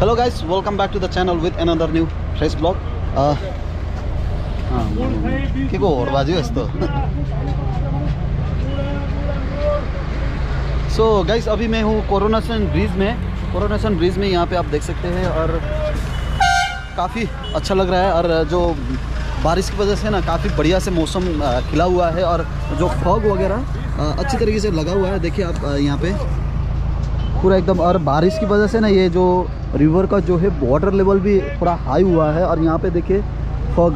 Hello guys, welcome back to the channel with another new fresh blog. के को होरबाजी हो यस्तो। सो गाइस, अभी मैं हूँ कोरोनेशन ब्रिज में। यहाँ पे आप देख सकते हैं और काफ़ी अच्छा लग रहा है। और जो बारिश की वजह से ना काफ़ी बढ़िया से मौसम खिला हुआ है और जो फॉग वगैरह अच्छी तरीके से लगा हुआ है। देखिए आप यहाँ पे पूरा एकदम। और बारिश की वजह से ना ये जो रिवर का जो है वाटर लेवल भी थोड़ा हाई हुआ है। और यहाँ पे देखिए फॉग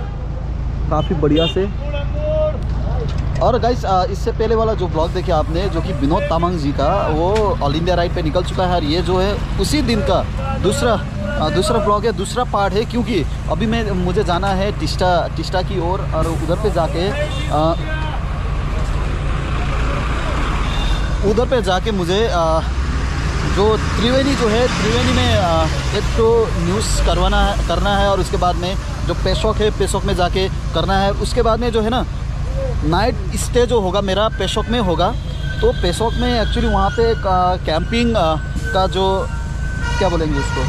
काफ़ी बढ़िया से। और गाइस, इससे पहले वाला जो ब्लॉग देखिए आपने, जो कि विनोद तामंग जी का, वो ऑल इंडिया राइड पे निकल चुका है। और ये जो है उसी दिन का दूसरा ब्लॉग है, दूसरा पार्ट है। क्योंकि अभी मुझे जाना है टिस्टा की ओर और उधर पे जाके मुझे जो त्रिवेणी में एक तो न्यूज़ करना है। और उसके बाद में जो पेशोक में जाके करना है। उसके बाद में जो है ना नाइट स्टे जो होगा मेरा पेशोक में होगा। तो पेशोक में एक्चुअली वहाँ पे कैंपिंग का जो क्या बोलेंगे उसको,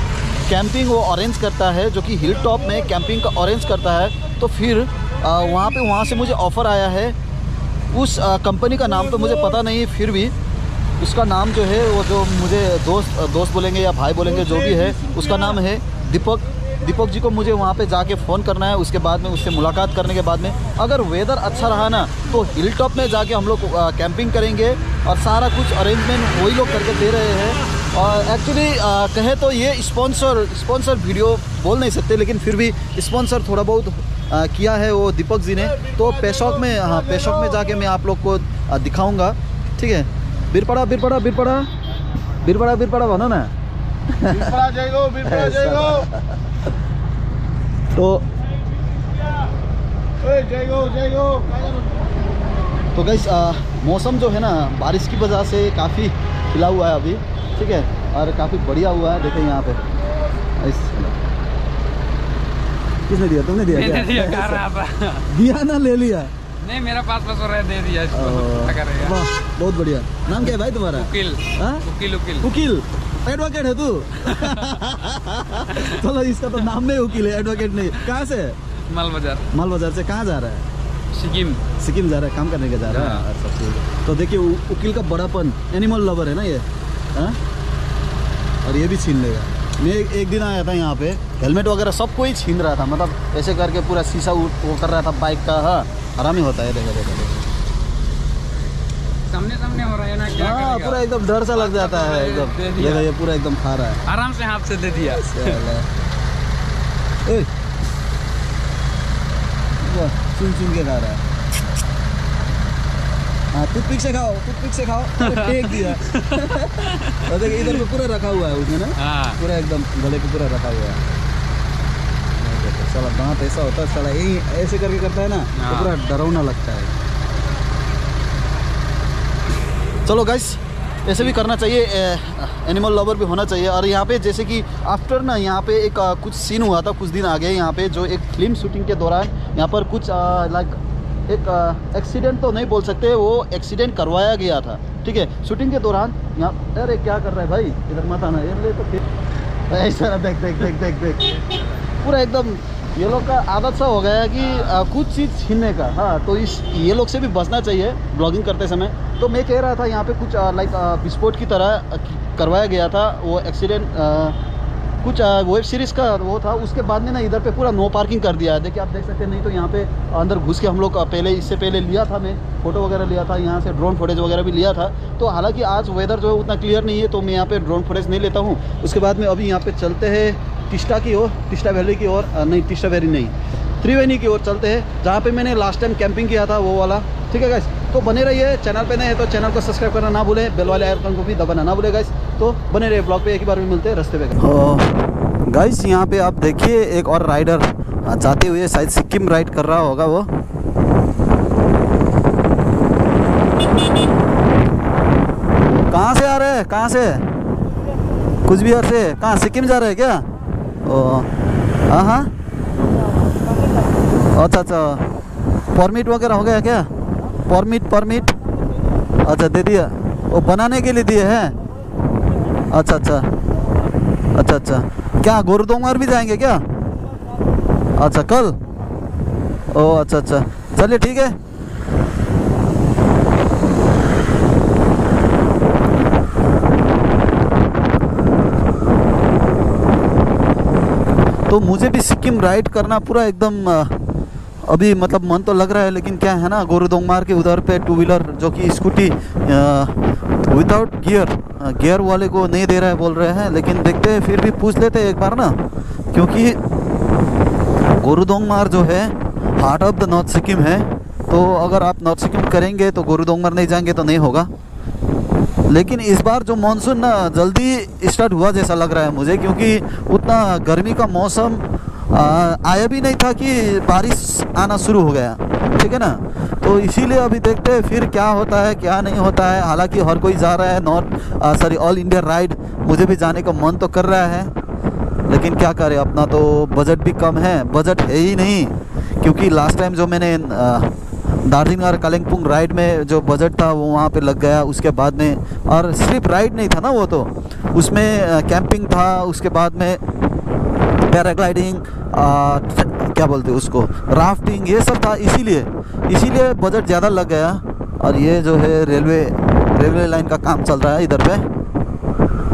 कैंपिंग वो अरेंज करता है, जो कि हिल टॉप में कैंपिंग का अरेंज करता है। तो फिर वहाँ से मुझे ऑफ़र आया है। उस कंपनी का नाम तो मुझे पता नहीं, फिर भी उसका नाम जो है वो जो मुझे दोस्त बोलेंगे या भाई बोलेंगे जो भी है, उसका नाम है दीपक जी को मुझे वहाँ पे जाके फ़ोन करना है। उसके बाद में उससे मुलाकात करने के बाद में अगर वेदर अच्छा रहा ना तो हिल टॉप में जाके हम लोग कैंपिंग करेंगे। और सारा कुछ अरेंजमेंट वही लोग करके दे रहे हैं। और एक्चुअली कहे तो ये स्पॉन्सर वीडियो बोल नहीं सकते, लेकिन फिर भी स्पॉन्सर थोड़ा बहुत किया है वो दीपक जी ने। तो पेशोक में जाके मैं आप लोग को दिखाऊँगा। ठीक है, बीरपाड़ा भन न। तो गाइस, मौसम जो है ना बारिश की वजह से काफ़ी खिला हुआ है अभी। ठीक है, और काफ़ी बढ़िया हुआ है। देखें यहाँ पे किसने दिया? तुमने दिया? मैंने दिया, दिया ना, ले लिया नहीं, मेरा पास हो रहा है, दे दिया इसको। वाह, बहुत बढ़िया। नाम क्या है भाई तुम्हारा? उकील एडवोकेट है तू। चलो, इसका तो नाम में उकील है, एडवोकेट नहीं। कहाँ से? माल बाजार से। कहाँ जा रहा है? सिक्किम जा रहा है, काम करने के जा रहा है। अच्छा, तो देखिए उकील का बड़ापन, एनिमल लवर है ना ये। और ये भी छीन लेगा। मैं एक दिन आया था यहाँ पे, हेलमेट वगैरह सब कोई छीन रहा था, मतलब ऐसे करके पूरा शीशा वो कर रहा था बाइक का। हाँ, आराम ही होता है। देखो सामने हो रहा है ना, क्या करेगा? पूरा एकदम डर सा लग जाता है एकदम। ये पूरा एकदम खा रहा है, आराम से हाथ से दे दिया। चुन के खा रहा है। हाँ, टूथपिक से खाओ। फेंक दिया। और देखिए इधर पे पूरा रखा हुआ है उसने ना। हाँ, पूरा एकदम गले पे पूरा रखा हुआ है। साला दांत ऐसा होता है, साला यही ऐसे करके करता है ना। तो पूरा डरावना लगता है। चलो गाइस, ऐसे भी करना चाहिए, एनिमल लवर भी होना चाहिए। और यहाँ पे जैसे कि आफ्टर ना यहाँ पे एक कुछ सीन हुआ था कुछ दिन आगे यहाँ पे, जो एक फिल्म शूटिंग के दौरान यहाँ पर कुछ लाइक एक एक्सीडेंट तो नहीं बोल सकते, वो एक्सीडेंट करवाया गया था। ठीक है, शूटिंग के दौरान यहाँ। अरे क्या कर रहा है भाई, इधर मत आना। ये तो ऐसा देख पूरा एकदम ये लोग का आदत सा हो गया है कि कुछ चीज़ छीनने का। हाँ, तो इस ये लोग से भी बचना चाहिए ब्लॉगिंग करते समय। तो मैं कह रहा था यहाँ पे कुछ लाइक विस्फोट की तरह करवाया गया था वो एक्सीडेंट। कुछ वेब सीरीज़ का वो था। उसके बाद में ना इधर पे पूरा नो पार्किंग कर दिया है। देखिए आप देख सकते हैं। नहीं तो यहाँ पे अंदर घुस के हम लोग पहले, इससे पहले लिया था, मैं फ़ोटो वगैरह लिया था, यहाँ से ड्रोन फुटेज वगैरह भी लिया था। तो हालाँकि आज वेदर जो है उतना क्लियर नहीं है, तो मैं यहाँ पर ड्रोन फुटेज नहीं लेता हूँ। उसके बाद में अभी यहाँ पर चलते हैं त्रिवेणी की ओर चलते हैं, जहाँ पे मैंने लास्ट टाइम कैंपिंग किया था वो वाला। ठीक है गाइस, तो बने रहिए। चैनल पे नए हैं तो चैनल को सब्सक्राइब करना ना भूलें, बेल वाले आइकन को भी दबाना ना भूलें गाइस। तो बने रहिए ब्लॉग पे, एक ही बार में मिलते हैं रास्ते पे। गाइस, यहाँ पे आप देखिए एक और राइडर जाते हुए, शायद सिक्किम राइड कर रहा होगा वो। कहाँ से आ रहे हैं? कहाँ से? कुछ भी यार से। कहाँ सिक्किम जा रहे हैं क्या? हाँ हाँ, अच्छा। परमिट वगैरह हो गया क्या? परमिट अच्छा दे दिया, वो बनाने के लिए दिए हैं। अच्छा। क्या गुरुद्वार भी जाएंगे क्या? अच्छा कल, ओ अच्छा, चलिए ठीक है। तो मुझे भी सिक्किम राइड करना पूरा एकदम अभी मतलब मन तो लग रहा है, लेकिन क्या है ना गोरुदोंगमार के उधर पे टू व्हीलर जो कि स्कूटी विदाउट गियर वाले को नहीं दे रहा है बोल रहे हैं, लेकिन देखते हैं फिर भी पूछ लेते हैं एक बार ना, क्योंकि गोरुदोंगमार जो है heart of the north Sikkim है, तो अगर आप नॉर्थ सिक्किम करेंगे तो गोरुदोंगमार नहीं जाएंगे तो नहीं होगा। लेकिन इस बार जो मानसून ना जल्दी स्टार्ट हुआ जैसा लग रहा है मुझे, क्योंकि उतना गर्मी का मौसम आया भी नहीं था कि बारिश आना शुरू हो गया, ठीक है ना। तो इसीलिए अभी देखते हैं फिर क्या होता है क्या नहीं होता है। हालांकि हर कोई जा रहा है north sorry all India ride, मुझे भी जाने का मन तो कर रहा है, लेकिन क्या करें अपना तो बजट भी कम है, बजट है ही नहीं, क्योंकि लास्ट टाइम जो मैंने दार्जिलिंग और कालिम्पोंग राइड में जो बजट था वो वहाँ पे लग गया। उसके बाद में और सिर्फ राइड नहीं था ना वो, तो उसमें कैंपिंग था, उसके बाद में पैराग्लाइडिंग क्या बोलते उसको राफ्टिंग, ये सब था, इसीलिए बजट ज़्यादा लग गया। और ये जो है रेलवे लाइन का काम चल रहा है इधर पे,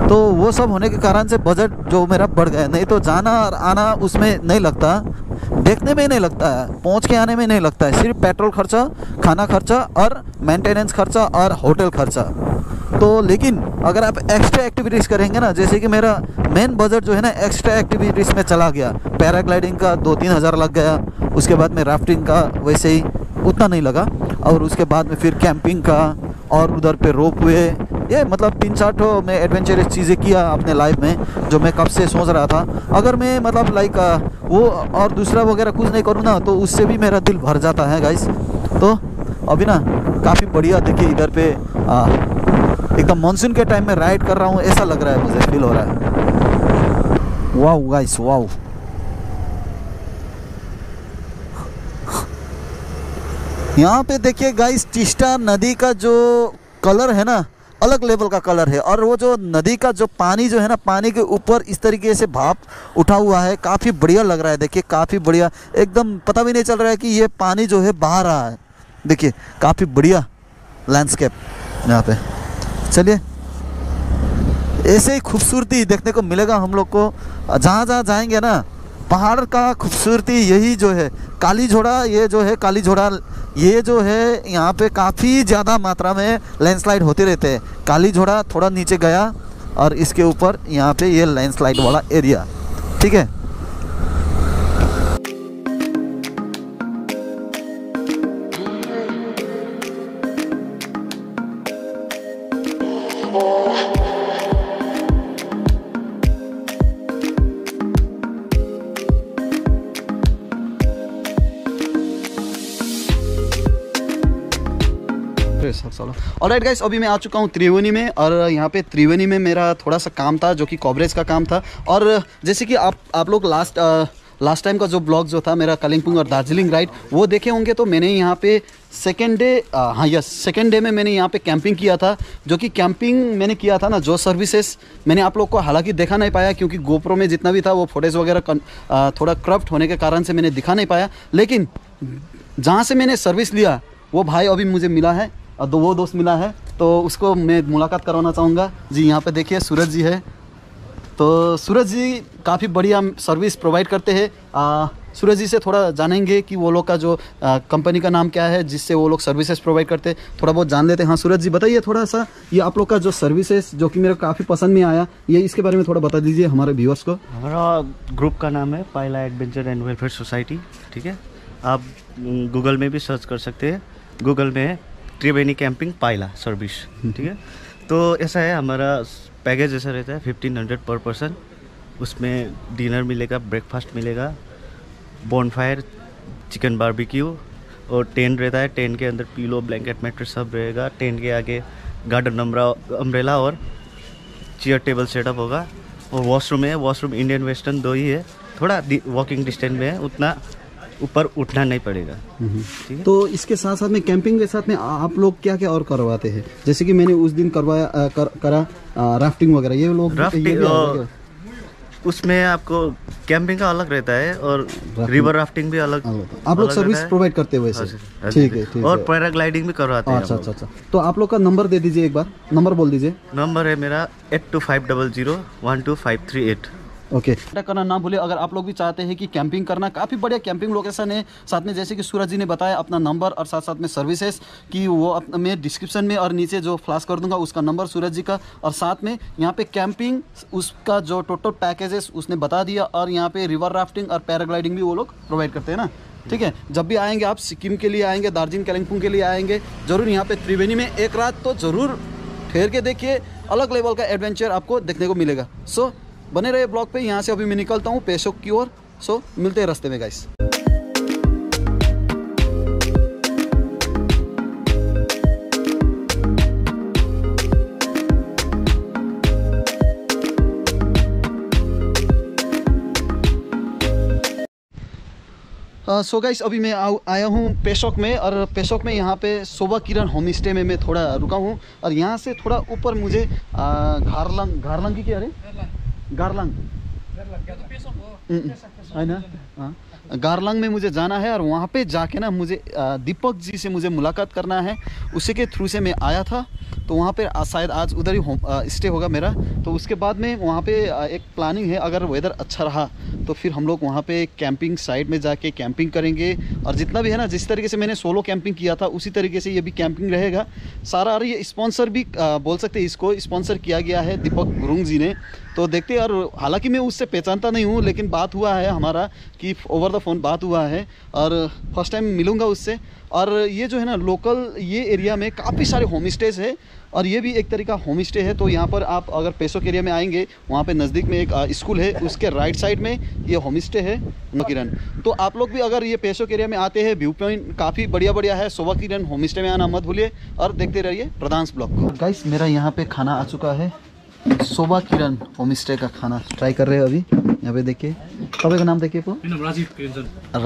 तो वो सब होने के कारण से बजट जो मेरा बढ़ गया, नहीं तो जाना और आना उसमें नहीं लगता, देखने में ही नहीं लगता है, पहुंच के आने में नहीं लगता है, सिर्फ पेट्रोल खर्चा, खाना खर्चा और मेंटेनेंस खर्चा और होटल खर्चा। तो लेकिन अगर आप एक्स्ट्रा एक्टिविटीज़ करेंगे ना, जैसे कि मेरा मेन बजट जो है ना एक्स्ट्रा एक्टिविटीज़ में चला गया, पैराग्लाइडिंग का 2-3 हज़ार लग गया, उसके बाद में राफ्टिंग का वैसे ही उतना नहीं लगा, और उसके बाद में फिर कैंपिंग का और उधर पे रोप वे, ये मतलब 3-4 मैं एडवेंचरस चीज़ें किया अपने लाइफ में, जो मैं कब से सोच रहा था। अगर मैं मतलब लाइक वो और दूसरा वगैरह कुछ नहीं करूँ ना, तो उससे भी मेरा दिल भर जाता है गाइस। तो अभी ना काफ़ी बढ़िया, देखिए इधर पे एकदम मानसून के टाइम में राइड कर रहा हूँ ऐसा लग रहा है, मुझे फील हो रहा है। वाह गाइस वाह, यहाँ पे देखिए गाइस टिस्टा नदी का जो कलर है ना अलग लेवल का कलर है, और वो जो नदी का जो पानी जो है ना, पानी के ऊपर इस तरीके से भाप उठा हुआ है, काफ़ी बढ़िया लग रहा है। देखिए काफ़ी बढ़िया, एकदम पता भी नहीं चल रहा है कि ये पानी जो है बहा रहा है, देखिए काफ़ी बढ़िया लैंडस्केप यहाँ पे। चलिए ऐसे ही खूबसूरती देखने को मिलेगा हम लोग को जहाँ जाएंगे ना, पहाड़ का खूबसूरती यही जो है कालीझोड़ा, ये जो है कालीझोड़ा ये जो है यहाँ पे काफ़ी ज़्यादा मात्रा में लैंडस्लाइड होते रहते हैं। कालीझोड़ा थोड़ा नीचे गया और इसके ऊपर यहाँ पे ये लैंडस्लाइड वाला एरिया, ठीक है। ऑलराइट गाइस, अभी मैं आ चुका हूँ त्रिवेणी में, और यहाँ पे त्रिवेणी में मेरा थोड़ा सा काम था जो कि कवरेज का काम था। और जैसे कि आप लोग लास्ट टाइम का जो ब्लॉग जो था मेरा कालिम्पोंग और दार्जिलिंग राइड वो देखे होंगे, तो मैंने यहाँ पे सेकेंड डे में मैंने यहाँ पे कैंपिंग किया था, जो कि कैंपिंग मैंने किया था ना, जो सर्विसेज मैंने आप लोग को हालांकि देखा नहीं पाया, क्योंकि गोप्रो में जितना भी था वो फोटेज वगैरह थोड़ा करप्ट होने के कारण से मैंने दिखा नहीं पाया। लेकिन जहाँ से मैंने सर्विस लिया वो भाई अभी मुझे मिला है, तो वो दोस्त मिला है, तो उसको मैं मुलाकात करवाना चाहूँगा जी। यहाँ पे देखिए सूरज जी है, तो सूरज जी काफ़ी बढ़िया सर्विस प्रोवाइड करते हैं। सूरज जी से थोड़ा जानेंगे कि वो लोग का जो कंपनी का नाम क्या है जिससे वो लोग सर्विसेज प्रोवाइड करते हैं, थोड़ा बहुत जान लेते हैं। हाँ सूरज जी बताइए थोड़ा सा, ये आप लोग का जो सर्विसेज जो कि मेरे काफ़ी पसंद में आया, ये इसके बारे में थोड़ा बता दीजिए हमारे व्यूअर्स को। हमारा ग्रुप का नाम है Payal adventure and welfare society, ठीक है। आप गूगल में भी सर्च कर सकते हैं, गूगल में त्रिवेणी कैंपिंग पायला सर्विस, ठीक है। तो ऐसा है हमारा पैकेज, ऐसा रहता है 1500 पर पर्सन, उसमें डिनर मिलेगा, ब्रेकफास्ट मिलेगा, बॉनफायर, चिकन बारबेक्यू, और टेंट रहता है। टेंट के अंदर पीलो, ब्लैंकेट, मैट्रेस सब रहेगा। टेंट के आगे गार्डन अम्ब्रेला और चेयर टेबल सेटअप होगा, और वॉशरूम है। वॉशरूम इंडियन वेस्टर्न दो ही है, थोड़ा वॉकिंग डिस्टेंस में है, उतना ऊपर उठना नहीं पड़ेगा, ठीक है। तो इसके साथ साथ में कैंपिंग के साथ में आप लोग क्या क्या और करवाते हैं? जैसे कि मैंने उस दिन करवाया राफ्टिंग वगैरह, ये लोग उसमें आपको कैंपिंग का अलग रहता है और रिवर राफ्टिंग भी अलग, आप लोग सर्विस प्रोवाइड करते हो ऐसे? ठीक है। और पैराग्लाइडिंग भी करवाते हैं। अच्छा अच्छा अच्छा। तो आप लोग का नंबर दे दीजिए, एक बार नंबर बोल दीजिए। नंबर है मेरा 8250012538। ओके, करना ना भूले। अगर आप लोग भी चाहते हैं कि कैंपिंग करना, काफ़ी बढ़िया कैंपिंग लोकेशन है। साथ में जैसे कि सूरज जी ने बताया अपना नंबर और साथ साथ में सर्विसेज की, वो मैं डिस्क्रिप्शन में और नीचे जो फ्लैश कर दूंगा उसका नंबर सूरज जी का, और साथ में यहाँ पे कैंपिंग उसका जो टोटल पैकेजेस उसने बता दिया, और यहाँ पे रिवर राफ्टिंग और पैराग्लाइडिंग भी वो लोग प्रोवाइड करते हैं ना। ठीक है, जब भी आएंगे आप सिक्किम के लिए आएंगे, दार्जिलिंग कालिम्पोंग के लिए आएंगे, ज़रूर यहाँ पे त्रिवेणी में एक रात तो ज़रूर ठहर के देखिए, अलग लेवल का एडवेंचर आपको देखने को मिलेगा। सो बने रहे ब्लॉग पे। यहाँ से अभी मैं निकलता हूँ पेशोक की ओर। सो मिलते हैं रास्ते में गाइस। सो गाइस अभी मैं आया हूँ पेशोक में, और पेशोक में यहाँ पे शोभा किरण होम स्टे में मैं थोड़ा रुका हूँ, और यहाँ से थोड़ा ऊपर मुझे गार्लंग की क्या, अरे गार्लंग में मुझे जाना है, और वहाँ पे जाके ना मुझे दीपक जी से मुझे मुलाकात करना है। उसी के थ्रू से मैं आया था, तो वहाँ पे शायद आज उधर ही होम स्टे होगा मेरा। तो उसके बाद में वहाँ पे एक प्लानिंग है, अगर वेदर अच्छा रहा तो फिर हम लोग वहाँ पे कैंपिंग साइट में जाके कैंपिंग करेंगे। और जितना भी है ना, जिस तरीके से मैंने सोलो कैंपिंग किया था उसी तरीके से ये भी कैंपिंग रहेगा सारा। और ये स्पॉन्सर भी बोल सकते हैं, इसको स्पॉन्सर किया गया है दीपक गुरुंग जी ने। तो देखते हैं, और हालांकि मैं उससे पहचानता नहीं हूँ, लेकिन बात हुआ है हमारा कि ओवर द फ़ोन बात हुआ है, और फर्स्ट टाइम मिलूँगा उससे। और ये जो है ना लोकल ये एरिया में काफ़ी सारे होम स्टेज है, और ये भी एक तरीका होम स्टे है। तो यहाँ पर आप अगर पेशोक एरिया में आएंगे, वहाँ पे नज़दीक में एक स्कूल है, उसके राइट साइड में ये होम स्टे है किरण। तो आप लोग भी अगर ये पेशोक एरिया में आते हैं, व्यू पॉइंट काफ़ी बढ़िया बढ़िया है, शोभा किरण होम स्टे में आना मत भूलिए, और देखते रहिए प्रधांश ब्लॉग को गाइस। मेरा यहाँ पर खाना आ चुका है, शोभा किरण होम स्टे का खाना ट्राई कर रहे हैं अभी। यहाँ पे देखिए, तपाईँको नाम देखिए पो,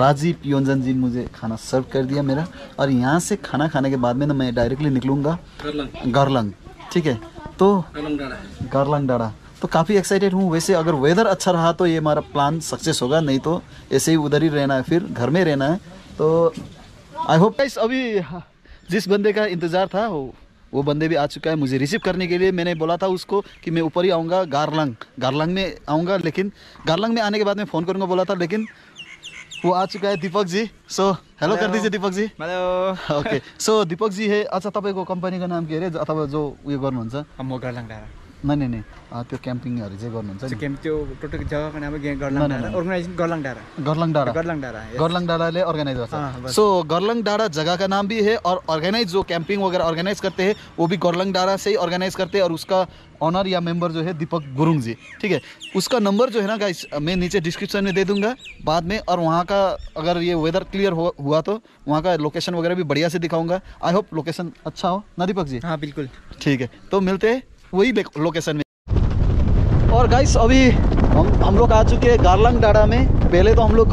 राजीव योंजन जी मुझे खाना सर्व कर दिया मेरा। और यहाँ से खाना खाने के बाद में ना मैं डायरेक्टली निकलूँगा गार्लंग। ठीक है, तो गार्लंग डाँडा तो काफ़ी एक्साइटेड हूँ। वैसे अगर वेदर अच्छा रहा तो ये हमारा प्लान सक्सेस होगा, नहीं तो ऐसे ही उधर ही रहना है, फिर घर में रहना है। तो आई होप गाइस, अभी जिस बंदे का इंतज़ार था वो बंदे भी आ चुका है मुझे रिसीव करने के लिए। मैंने बोला था उसको कि मैं ऊपर ही आऊँगा, गार्लंग में आऊँगा, लेकिन गार्लंग में आने के बाद मैं फ़ोन करूँगा बोला था, लेकिन वो आ चुका है दीपक जी। सो हेलो कर दीजिए दीपक जी। हेलो। ओके, सो दीपक जी है। अच्छा, तपाईँको कम्पनीको नाम के अरे अथवा जो उयो गर्नुहुन्छ? म गार्लंग डाँडा। नहीं नहीं, त्यो क्याम्पिङहरु चाहिँ गर्नुहुन्छ नि? क्याम्प त्यो टोटल जग्गाको नाम गार्लंग डाँडा, अर्गनाइजेसन गार्लंग डाँडा। गार्लंग डाँडा, गार्लंग डाँडा, गार्लंग डाँडाले अर्गनाइज गर्छ। सो गार्लंग डाँडा जगह का नाम भी है, और ऑर्गेनाइज जो कैंपिंग वगैरह ऑर्गेनाइज करते हैं वो भी गार्लंग डाँडा से ही ऑर्गेनाइज करते हैं, और उसका ऑनर या मेंबर जो है दीपक गुरुंग जी। ठीक है, उसका नंबर जो है ना गाइस मैं नीचे डिस्क्रिप्शन में दे दूंगा बाद में, और वहाँ का अगर ये वेदर क्लियर हुआ तो वहाँ का लोकेशन वगैरह भी बढ़िया से दिखाऊंगा। आई होप लोकेशन अच्छा हो ना दीपक जी? हाँ बिल्कुल। ठीक है, तो मिलते हैं वही लोकेशन में। और गाइस अभी हम लोग आ चुके हैं गार्लंग डाँडा में। पहले तो हम लोग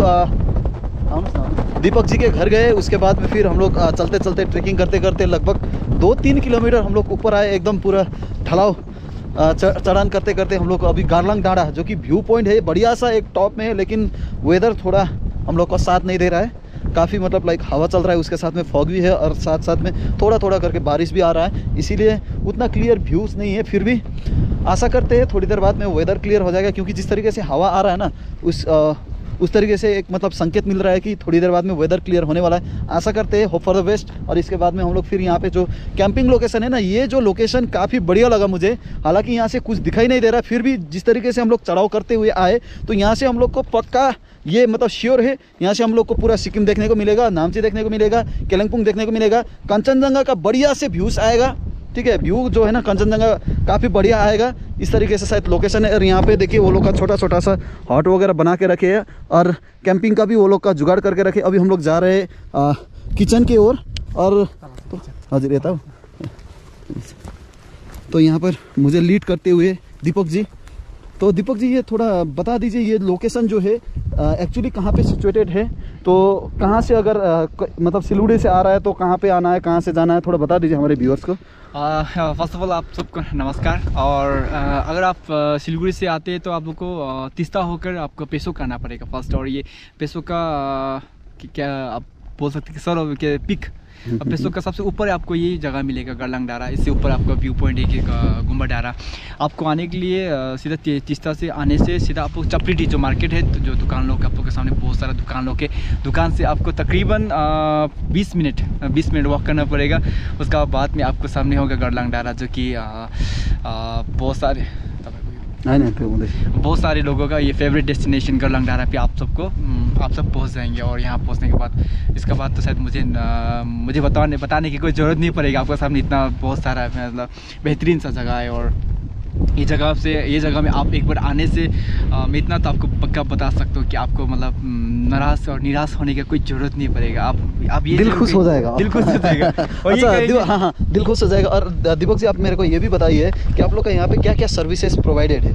दीपक जी के घर गए, उसके बाद में फिर हम लोग चलते चलते ट्रेकिंग करते करते लगभग 2-3 किलोमीटर हम लोग ऊपर आए, एकदम पूरा ढलाव चढ़ान करते करते हम लोग अभी गार्लंग डाँडा, जो कि व्यू पॉइंट है बढ़िया सा, एक टॉप में है, लेकिन वेदर थोड़ा हम लोग का साथ नहीं दे रहा है। काफ़ी मतलब लाइक हवा चल रहा है, उसके साथ में फॉग भी है, और साथ साथ में थोड़ा थोड़ा करके बारिश भी आ रहा है, इसीलिए उतना क्लियर व्यूज़ नहीं है। फिर भी आशा करते हैं थोड़ी देर बाद में वेदर क्लियर हो जाएगा, क्योंकि जिस तरीके से हवा आ रहा है ना उस तरीके से एक मतलब संकेत मिल रहा है कि थोड़ी देर बाद में वेदर क्लियर होने वाला है। आशा करते हैं, होप फॉर द बेस्ट। और इसके बाद में हम लोग फिर यहाँ पे जो कैंपिंग लोकेशन है ना, ये जो लोकेशन काफ़ी बढ़िया लगा मुझे। हालांकि यहाँ से कुछ दिखाई नहीं दे रहा, फिर भी जिस तरीके से हम लोग चढ़ाव करते हुए आए, तो यहाँ से हम लोग को पक्का ये मतलब श्योर है, यहाँ से हम लोग को पूरा सिक्किम देखने को मिलेगा, नामची देखने को मिलेगा, कालिम्पोंग देखने को मिलेगा, कंचनजंगा का बढ़िया से व्यूज़ आएगा। ठीक है, व्यू जो है ना कंचनजंगा काफ़ी बढ़िया आएगा, इस तरीके से शायद लोकेशन है। और यहाँ पे देखिए वो लोग का छोटा छोटा सा हॉट वगैरह बना के रखे है, और कैंपिंग का भी वो लोग का जुगाड़ करके रखे। अभी हम लोग जा रहे हैं किचन की ओर, और हाजिर रहता हूँ। तो यहाँ पर मुझे लीड करते हुए दीपक जी, तो दीपक जी ये थोड़ा बता दीजिए ये लोकेशन जो है एक्चुअली कहाँ पे सिचुएटेड है, तो कहाँ से अगर मतलब सिलगुड़ी से आ रहा है तो कहाँ पे आना है, कहाँ से जाना है, थोड़ा बता दीजिए हमारे व्यूअर्स को। फर्स्ट ऑफ ऑल आप सबको नमस्कार। और अगर आप सिलगुड़ी से आते हैं तो आप लोग को तीस्ता होकर आपको पेसोक आना पड़ेगा फर्स्ट। और ये पेसोक का क्या आप बोल सकते हैं सर के पिक, पेसोक का सबसे ऊपर आपको ये जगह मिलेगा गार्लंग डांडा। इससे ऊपर आपका व्यू पॉइंट है गुम्बा डांडा। आपको आने के लिए सीधा तीस्ता से आने से सीधा आपको चपली टी जो मार्केट है, तो जो दुकान लोग आपको के सामने बहुत सारा दुकान लोग है, दुकान से आपको तकरीबन 20 मिनट वॉक करना पड़ेगा। उसका बाद में आपको सामने होगा गार्लंग डांडा जो कि बहुत सारे लोगों का ये फेवरेट डेस्टिनेशन गार्लंग डांडा पे आप सब पहुंच जाएंगे। और यहाँ पहुंचने के बाद इसके बाद तो शायद मुझे बताने की कोई ज़रूरत नहीं पड़ेगी। आपके सामने इतना बहुत सारा मतलब बेहतरीन सा जगह है। और ये जगह में आप एक बार आने से मैं इतना तो आपको पक्का बता सकता हूँ कि आपको मतलब नाराज और निराश होने का कोई ज़रूरत नहीं पड़ेगा। आप ये दिल खुश हो जाएगा, दिल खुश हो जाएगा। अच्छा, हाँ हाँ दिल खुश हो जाएगा। और दीपक जी आप मेरे को ये भी बताइए कि आप लोग का यहाँ पे क्या क्या सर्विसेज प्रोवाइडेड है।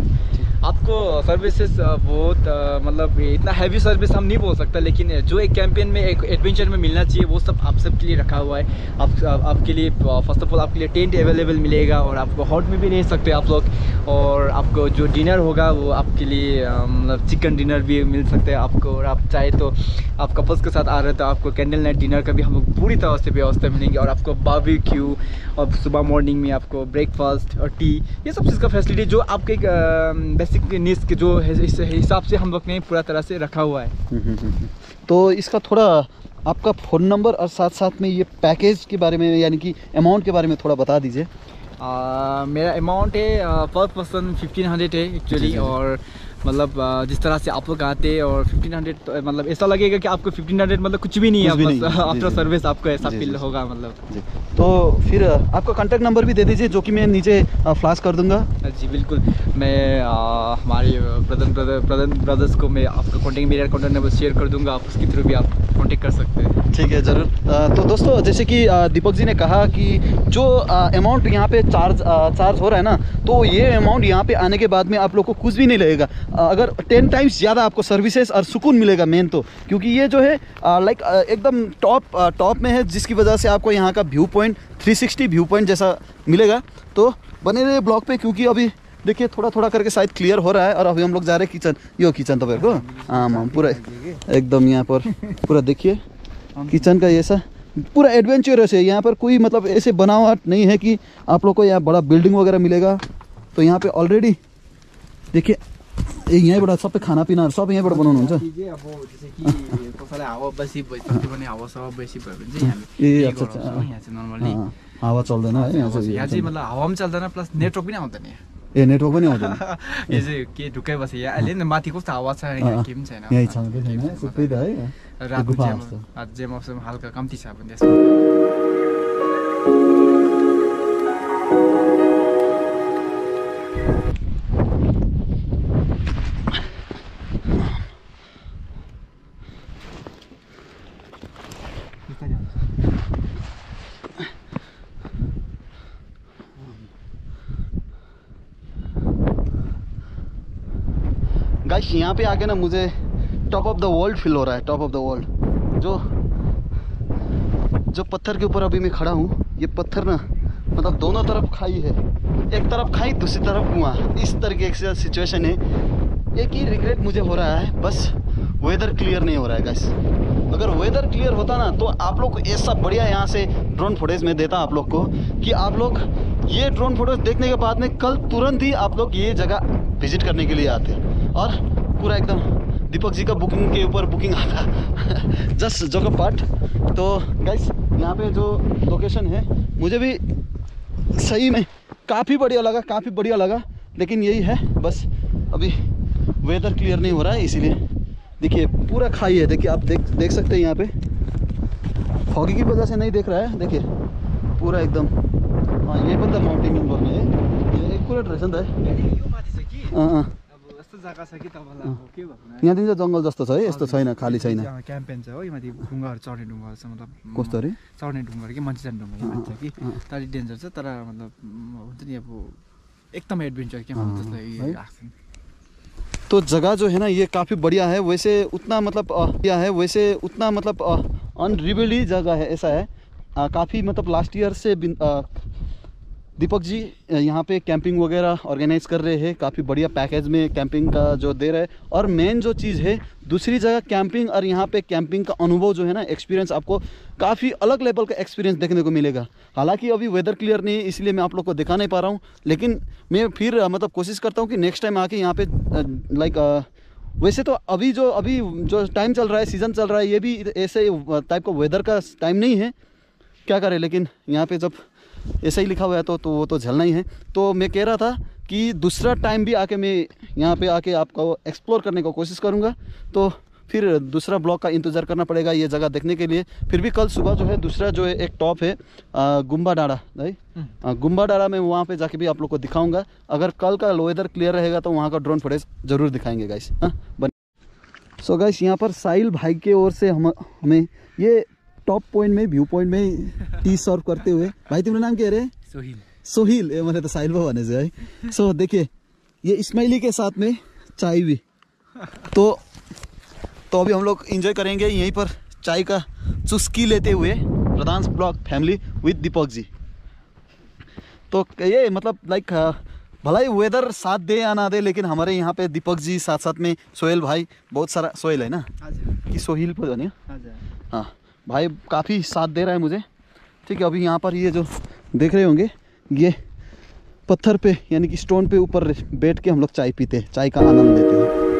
आपको सर्विसेज बहुत मतलब इतना हैवी सर्विस हम नहीं बोल सकता, लेकिन जो एक कैंपेन में एक एडवेंचर में मिलना चाहिए वो सब आप सबके लिए रखा हुआ है। आपके लिए फर्स्ट ऑफ ऑल आपके लिए टेंट अवेलेबल मिलेगा और आपको हॉट में भी रह सकते हैं आप लोग। और आपको जो डिनर होगा वो आपके लिए मतलब चिकन डिनर भी मिल सकते हैं आपको। और आप चाहे तो आप कपल्स के साथ आ रहे तो आपको कैंडल नाइट डिनर का भी हम लोग पूरी तरह से व्यवस्था मिलेंगी। और आपको बारबेक्यू और सुबह मॉर्निंग में आपको ब्रेकफास्ट और टी, ये सब चीज़ का फैसिलिटी जो आपके नीड्स के जो हिसाब से हम लोग ने पूरा तरह से रखा हुआ है। तो इसका थोड़ा आपका फ़ोन नंबर और साथ साथ में ये पैकेज के बारे में यानी कि अमाउंट के बारे में थोड़ा बता दीजिए। मेरा अमाउंट है पर पर्सन 1500 है एक्चुअली। और मतलब जिस तरह से आप लोग आते हैं और 1500 तो मतलब ऐसा लगेगा कि आपको 1500 मतलब कुछ भी नहीं है, आफ्टर सर्विस आपको ऐसा फील होगा मतलब। तो फिर आपका कांटेक्ट नंबर भी दे दीजिए जो कि मैं नीचे फ्लैश कर दूंगा। जी बिल्कुल, मैं हमारे ब्रदर्स को मैं आपका मेरा कॉन्टेक्ट नंबर शेयर कर दूँगा, आप उसके थ्रू भी आप कॉन्टेक्ट कर सकते हैं। ठीक है ज़रूर। तो दोस्तों जैसे कि दीपक जी ने कहा कि जो अमाउंट यहाँ पे चार्ज हो रहा है ना, तो ये अमाउंट यहाँ पे आने के बाद में आप लोग को कुछ भी नहीं लगेगा। अगर 10 टाइम्स ज़्यादा आपको सर्विसेज और सुकून मिलेगा मेन तो, क्योंकि ये जो है लाइक एकदम टॉप में है, जिसकी वजह से आपको यहाँ का व्यू पॉइंट 360 व्यू पॉइंट जैसा मिलेगा। तो बने रहे ब्लॉग पे, क्योंकि अभी देखिए थोड़ा थोड़ा करके शायद क्लियर हो रहा है। और अभी हम लोग जा रहे हैं किचन, यो किचन तो को हाँ पूरा एकदम यहाँ पर पूरा देखिए किचन का ऐसा पूरा एडवेंचरस है। यहाँ पर कोई मतलब ऐसे बनावट नहीं है कि आप लोग को यहाँ बड़ा बिल्डिंग वगैरह मिलेगा। तो यहाँ पर ऑलरेडी देखिए यहीँबाट सबै खानापिनाहरू सब यहीँबाट बनाउनु हुन्छ। हावा चल्दैन है यहाँ चाहिँ, मतलब हावा पनि चल्दैन प्लस नेटवर्क पनि आउँदैन। ए नेटवर्क पनि आउँदैन, यो चाहिँ के ढुक्कै बस्छ यहाँ अहिले नि। माथि कस्तो हावा छ यहाँ, के पनि छैन, यही छ सुत्दै त है। रातको जे मौसम हल्का कम्ती छ भने गाइस यहाँ पे आके ना मुझे top of the world feel हो रहा है। टॉप ऑफ द वर्ल्ड जो पत्थर के ऊपर अभी मैं खड़ा हूँ, ये पत्थर ना मतलब दोनों तरफ खाई है, एक तरफ खाई दूसरी तरफ कुआं, इस तरीके से सिचुएशन है। एक ही रिग्रेट मुझे हो रहा है बस वेदर क्लियर नहीं हो रहा है गाइस। अगर वेदर क्लियर होता ना तो आप लोग को ऐसा बढ़िया यहाँ से ड्रोन फुटेज में देता आप लोग को कि आप लोग ये ड्रोन फुटेज देखने के बाद में कल तुरंत ही आप लोग ये जगह विजिट करने के लिए आते और पूरा एकदम दीपक जी का बुकिंग के ऊपर बुकिंग आता जस्ट जगह पार्ट। तो गाइस यहाँ पे जो लोकेशन है मुझे भी सही में काफ़ी बढ़िया लगा, लेकिन यही है बस अभी वेदर क्लियर नहीं हो रहा है इसीलिए। देखिए पूरा खाई है, देखिए आप देख सकते हैं यहाँ पे फॉगी की वजह से नहीं देख रहा है। देखिए पूरा एकदम, हाँ ये बंदा माउंटेनिंग बोलने है ये एक पूरा ड्रेसन है। यहाँ देखिन्छ जंगल जस्तो छ है, यस्तो छैन, खाली छैन। क्याम्पेन छ हो, यो माथि ढुङ्गाहरु चढ्ने ढुङ्गाहरु छ, मतलब कस्तो रे चढ्ने ढुङ्गाहरु के मान्छे जाने ढुङ्गा मान्छ कि ताली डेन्जर छ, तर मतलब हुन्छ नि अब एकदम एडभेन्चर के हुन्छ जस्तो लाग्छ। तो जगह जो है ना ये काफ़ी बढ़िया है, वैसे उतना मतलब क्या है, वैसे उतना मतलब अनरिवेली जगह है, ऐसा है। काफ़ी मतलब लास्ट ईयर से दीपक जी यहाँ पे कैंपिंग वगैरह ऑर्गेनाइज कर रहे हैं, काफ़ी बढ़िया पैकेज में कैंपिंग का जो दे रहे हैं। और मेन जो चीज़ है, दूसरी जगह कैंपिंग और यहाँ पे कैंपिंग का अनुभव जो है ना, एक्सपीरियंस आपको काफ़ी अलग लेवल का एक्सपीरियंस देखने को मिलेगा। हालांकि अभी वेदर क्लियर नहीं है इसलिए मैं आप लोग को दिखा नहीं पा रहा हूँ, लेकिन मैं फिर मतलब कोशिश करता हूँ कि नेक्स्ट टाइम आके यहाँ पर लाइक वैसे तो अभी जो टाइम चल रहा है, सीज़न चल रहा है, ये भी ऐसे टाइप का वेदर का टाइम नहीं है, क्या करें, लेकिन यहाँ पर जब ऐसा ही लिखा हुआ है तो वो तो झलना ही है। तो मैं कह रहा था कि दूसरा टाइम भी आके मैं यहाँ पे आके आपको एक्सप्लोर करने का कोशिश करूँगा, तो फिर दूसरा ब्लॉग का इंतज़ार करना पड़ेगा ये जगह देखने के लिए। फिर भी कल सुबह जो है दूसरा जो है एक टॉप है गुम्बा डांडा, राइट, गुम्बा डांडा में वहाँ पे जाके भी आप लोग को दिखाऊँगा। अगर कल का वेदर क्लियर रहेगा तो वहाँ का ड्रोन फुटेज ज़रूर दिखाएँगे गाइस। हाँ, सो गाइस यहाँ पर साहिल भाई की ओर से हमें ये टॉप पॉइंट में, व्यू पॉइंट में टी सर्व करते हुए। भाई तुम्हारा नाम क्या है? सोहिल। सोहिल, मैंने तो साहिल भगवान है भाई। सो देखिए ये इस्माइली के साथ में चाय भी, तो अभी हम लोग एंजॉय करेंगे यहीं पर चाय का चुस्की लेते हुए, Pradhan blog family with Deepak ji. तो ये मतलब लाइक भलाई वेदर साथ दे या ना दे, लेकिन हमारे यहाँ पे दीपक जी साथ साथ में सोहेल भाई, बहुत सारा सोहेल है ना कि सोहिल पर बने, हाँ भाई काफ़ी साथ दे रहा है मुझे। ठीक है, अभी यहाँ पर ये जो देख रहे होंगे ये पत्थर पे यानी कि स्टोन पे ऊपर बैठ के हम लोग चाय पीते हैं, चाय का आनंद लेते हैं।